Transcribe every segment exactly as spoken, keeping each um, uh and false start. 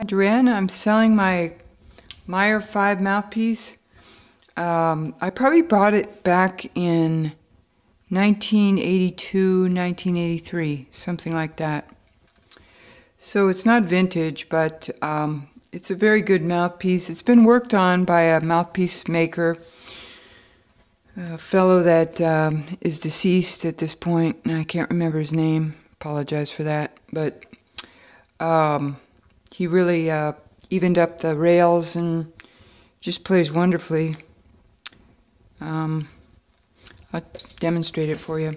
Adriana, I'm selling my Meyer five mouthpiece. Um, I probably bought it back in nineteen eighty-two, nineteen eighty-three, something like that. So it's not vintage, but um, it's a very good mouthpiece. It's been worked on by a mouthpiece maker, a fellow that um, is deceased at this point, and I can't remember his name. Apologize for that, but um, he really uh, evened up the rails and just plays wonderfully. Um, I'll demonstrate it for you.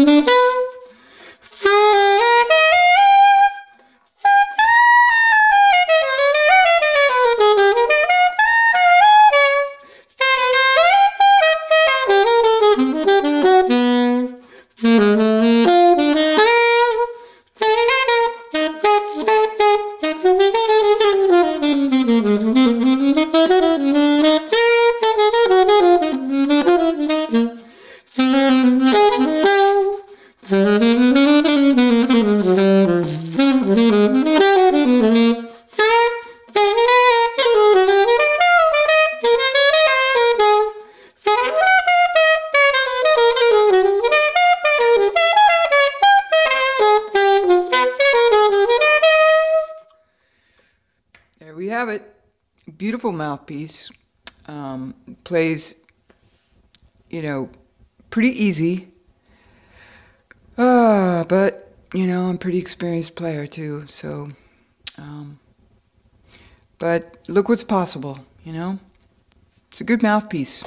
There we have it. Beautiful mouthpiece. Um, plays, you know, pretty easy. Uh, but, you know, I'm a pretty experienced player too, so. Um, but look what's possible, you know? It's a good mouthpiece.